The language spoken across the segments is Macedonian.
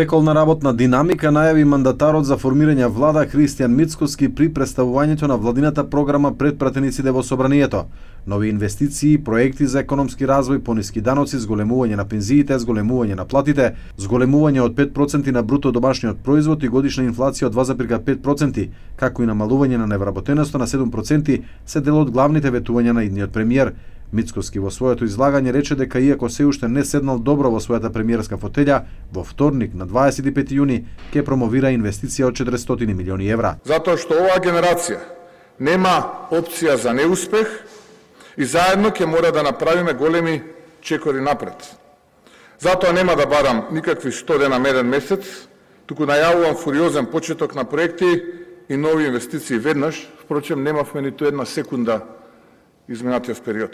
Спеколна работна динамика најави мандатарот за формирање влада Христијан Мицкоски при представувањето на владината програма пред пратениците во собранието. Нови инвестиции, проекти за економски развој, пониски даноци, зголемување на пензиите, зголемување на платите, зголемување од 5% на бруто домашниот производ и годишна инфлација од 2,5%, како и намалување на невработеноста на 7% се дел од главните ветувања на идниот премиер. Мицкоски во своето излагање рече дека иако се уште не седнал добро во својата премиерска фотеља, во вторник на 25 јуни ќе промовира инвестиција од 400 милиони евра. Затоа што оваа генерација нема опција за неуспех и заедно ќе мора да направиме големи чекори напред. Затоа нема да барам никакви 100 дена мерен месец, туку најавувам фуриозен почеток на проекти и нови инвестиции веднаш, впрочем немавме ниту една секунда изминатиот период.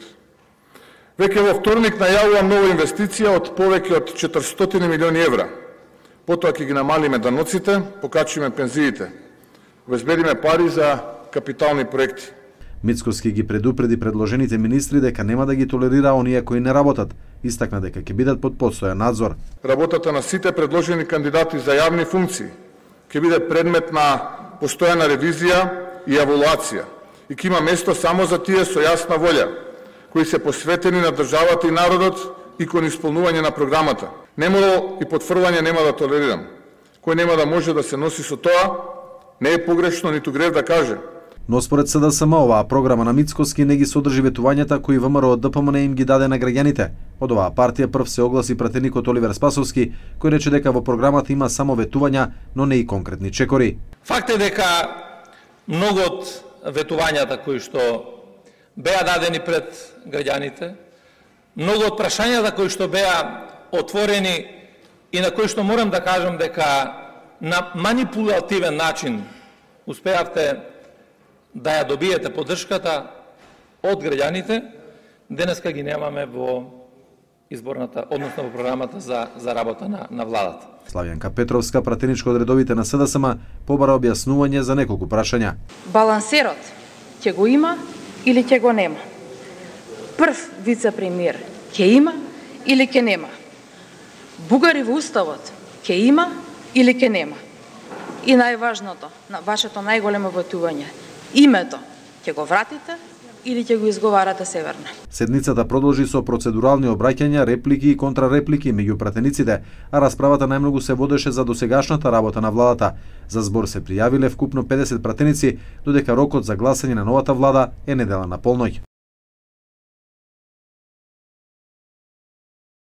Веќе во вторник најавувам нова инвестиција од повеќе од 400 милиони евра. Потоа ќе ги намалиме даноците, покачиме пензиите. Обезбедиме пари за капитални проекти. Мицкоски ги предупреди предложените министри дека нема да ги толерира оние кои не работат. Истакна дека ќе бидат под постојан надзор. Работата на сите предложени кандидати за јавни функции ќе биде предмет на постојана ревизија и евалуација и ќе има место само за тие со јасна волја, кои се посветени на државата и народот и кон исполнување на програмата. Неморал и потфрлање нема да толерирам. Кој нема да може да се носи со тоа, не е погрешно ниту грев да каже. Но според СДСМ оваа програма на Мицкоски не ги содржи ветувањата кои ВМРО ДПМНЕ им ги даде на граѓаните. Од оваа партија прв се огласи пратеникот Оливер Спасовски, кој рече дека во програмата има само ветувања, но не и конкретни чекори. Факт е дека многу од ветувањата кои што беа дадени пред граѓаните, многу од прашањата кои што беа отворени и на кои што морам да кажам дека на манипулативен начин успеавте да ја добиете поддршката од граѓаните, денеска ги немаме во изборната, односно во програмата за работа на владата. Славјанка Петровска, пратеничка од редовите на СДСМ, побара објаснување за неколку прашања. Балансерот ќе го има или ќе го нема? Прв вице-премиер ќе има или ќе нема? Бугари во уставот ќе има или ќе нема? И најважното, на вашето најголемо ветување, името ќе го вратите или ќе го изговарате северно? Седницата продолжи со процедурални обраќања, реплики и контрареплики меѓу пратениците, а расправата најмногу се водеше за досегашната работа на владата. За збор се пријавиле вкупно 50 пратеници, додека рокот за гласање на новата влада е недела на полноќ.